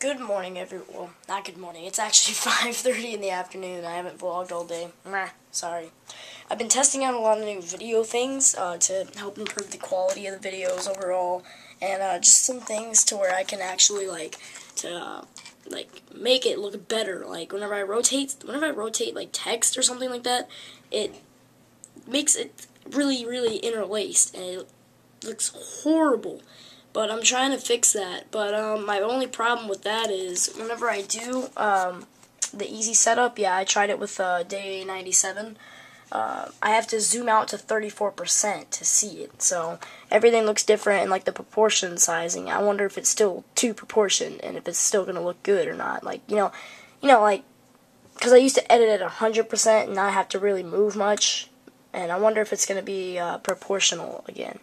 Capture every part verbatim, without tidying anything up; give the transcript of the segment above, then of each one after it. Good morning, everyone. Well, not good morning. It's actually five thirty in the afternoon. I haven't vlogged all day. Meh, sorry. I've been testing out a lot of new video things uh, to help improve the quality of the videos overall, and uh, just some things to where I can actually like to uh, like make it look better. Like whenever I rotate, whenever I rotate like text or something like that, it makes it really, really interlaced, and it looks horrible. But I'm trying to fix that. But um, my only problem with that is whenever I do um, the easy setup, yeah, I tried it with uh, day ninety-seven, uh, I have to zoom out to thirty-four percent to see it. So everything looks different, and like the proportion sizing, I wonder if it's still too proportioned and if it's still going to look good or not. Like, you know, you know, like, because I used to edit at one hundred percent and not have to really move much. And I wonder if it's going to be uh, proportional again.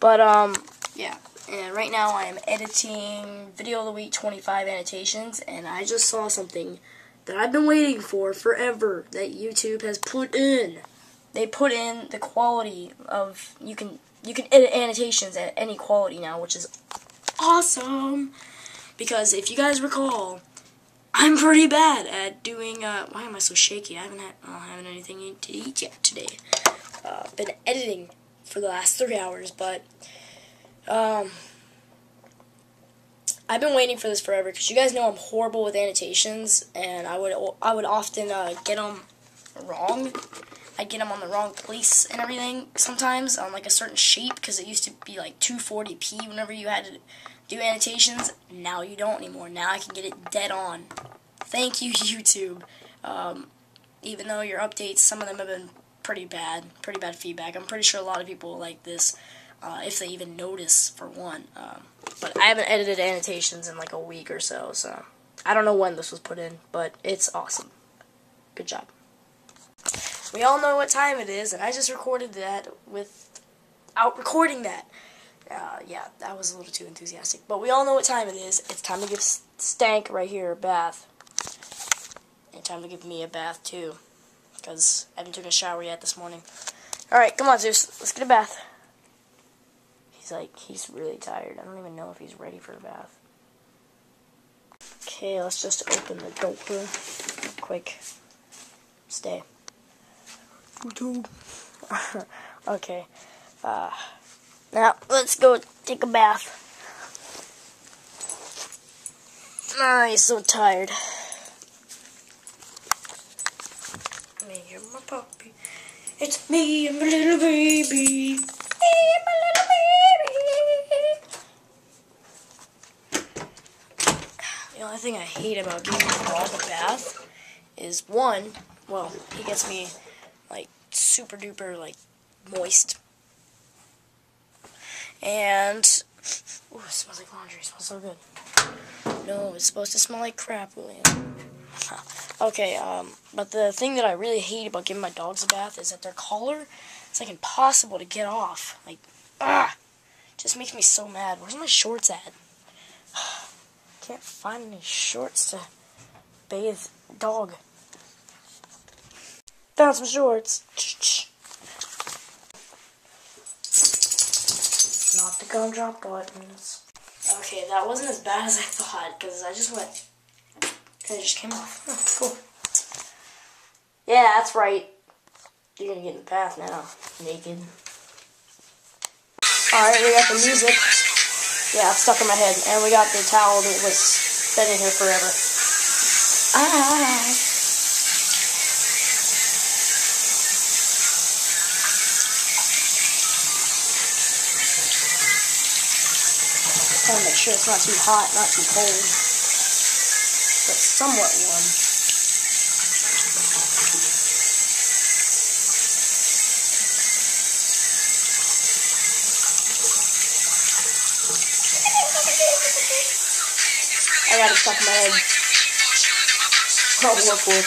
But, um, yeah. And right now I am editing Video of the Week twenty-five annotations, and I just saw something that I've been waiting for forever that YouTube has put in. They put in the quality of, you can you can edit annotations at any quality now, which is awesome. Because if you guys recall, I'm pretty bad at doing, uh, why am I so shaky? I haven't had, I don't have anything to eat yet today. Uh, I've been editing for the last three hours, but Um, I've been waiting for this forever, because you guys know I'm horrible with annotations, and I would I would often uh, get them wrong. I get them on the wrong place and everything sometimes, on like a certain shape, because it used to be like two forty p whenever you had to do annotations. Now you don't anymore. Now I can get it dead on. Thank you, YouTube. Um, even though your updates, some of them have been pretty bad, pretty bad feedback. I'm pretty sure a lot of people like this. Uh, if they even notice, for one. Um, but I haven't edited annotations in like a week or so, so I don't know when this was put in, but it's awesome. Good job. We all know what time it is, and I just recorded that without recording that. Uh, yeah, that was a little too enthusiastic, but we all know what time it is. It's time to give Stank right here a bath. And time to give me a bath, too, because I haven't taken a shower yet this morning. Alright, come on, Zeus. Let's get a bath. Like, he's really tired. I don't even know if he's ready for a bath. Okay, let's just open the door real quick. Stay. Okay. Uh, now, let's go take a bath. Ah, he's so tired. Me and my puppy. It's me and my little baby. Me and my little baby. The only thing I hate about giving Brawl a bath is, one, well, he gets me, like, super duper, like, moist. And, ooh, it smells like laundry. It smells so good. No, it's supposed to smell like crap, William. Okay, um, but the thing that I really hate about giving my dogs a bath is that their collar is, like, impossible to get off. Like, ah, just makes me so mad. Where's my shorts at? Can't find any shorts to bathe dog. Found some shorts. Not the gumdrop buttons. Okay, that wasn't as bad as I thought, because I just went, it just came off. Oh, cool. Yeah, that's right. You're gonna get in the bath now, naked. Alright, we got the music. Yeah, it's stuck in my head. And we got the towel that was been in here forever. Ah. I want to make sure it's not too hot, not too cold, but somewhat warm. I got it stuck in my head. Probably look good.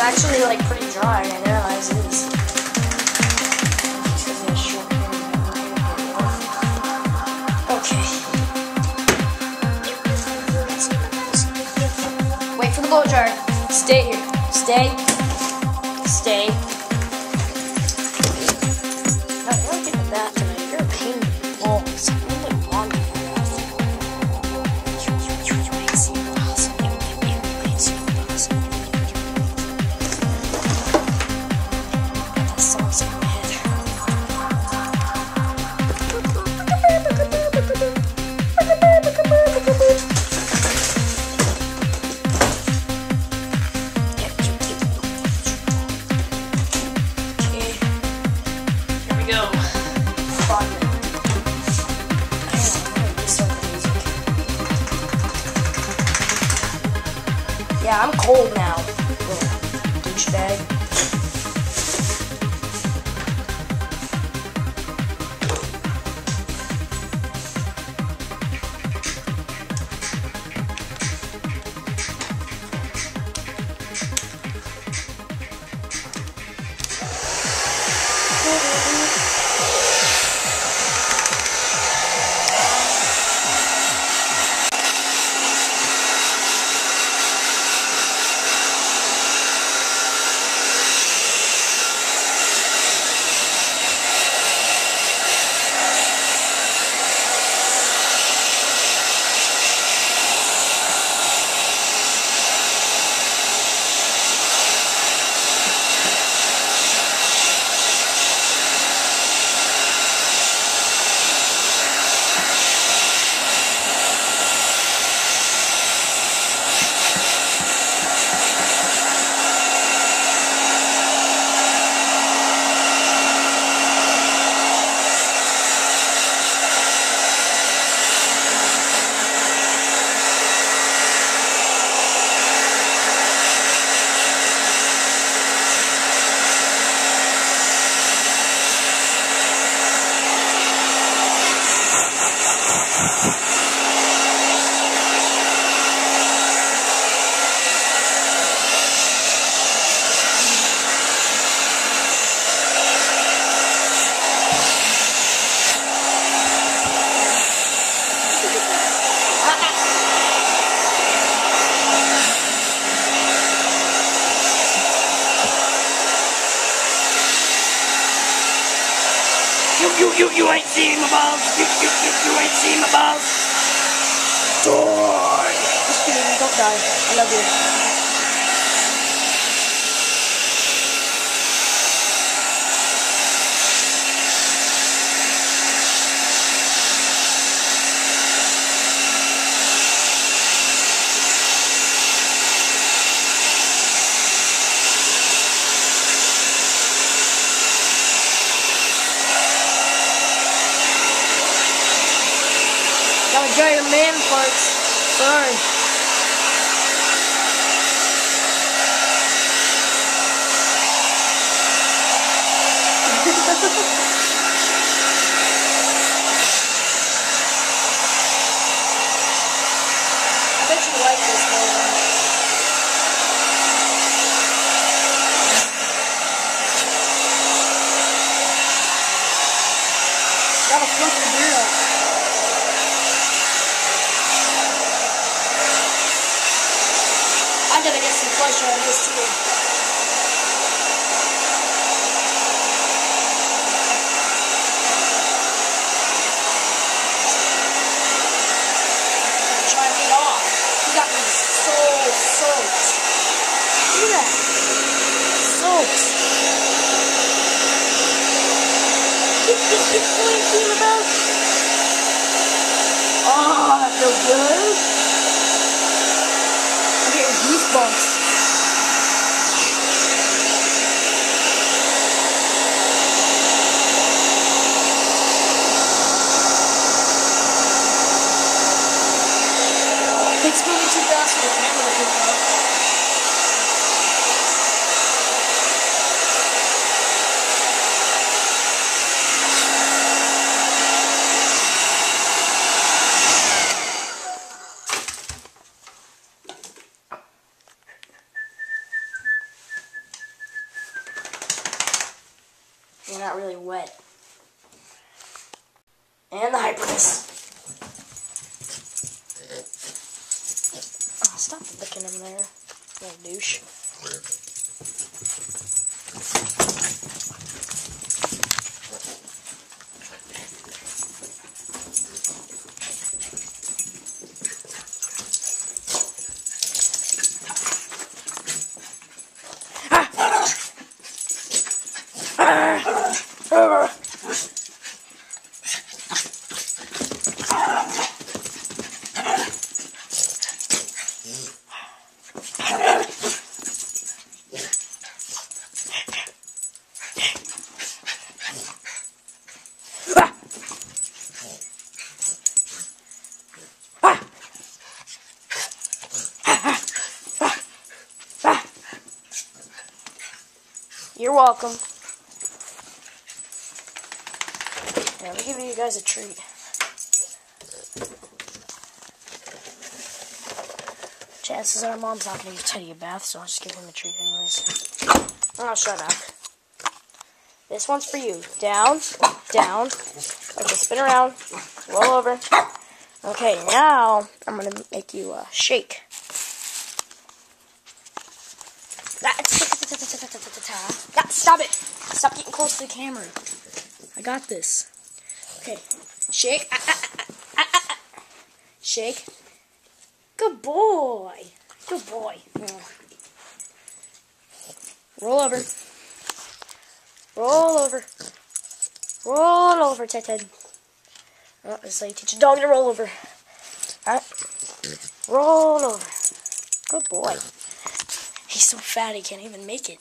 Actually, like, pretty dry, I realize it is. Okay. Wait for the blow jar. Stay here. Stay. Stay. No, you're not getting that tonight. You're a pain in the balls. I really want you. Yeah, I'm cold now, little douchebag. You, you, you ain't seen my balls. You, you, you, you ain't seen my balls. Die. Just kidding, don't die. I love you. Got a man parts. Sorry. I bet you like this one. Got a fucking beer. I gotta get some flesh on this too. I'm trying to get off. You got me so soaked. Look at that. Soaked. Get, get, get flaky in the mouth. Oh, that feels good. Goosebumps. they're not really wet. And the hyperness. Oh, stop licking him there, little douche. You're welcome. Yeah, let me give you guys a treat. Chances are Mom's not going to give Teddy a bath, so I'll just give him a treat anyways. Oh, shut up. This one's for you. Down, down. Okay, spin around, roll over. Okay, now I'm going to make you uh, shake. God, stop it! Stop getting close to the camera. I got this. Okay, shake. Ah, ah, ah, ah, ah, ah. Shake. Good boy. Good boy. Oh. Roll over. Roll over. Roll over, Ted. Ted. Oh, this is how you teach a dog to roll over. All right. Roll over. Good boy. He's so fat he can't even make it.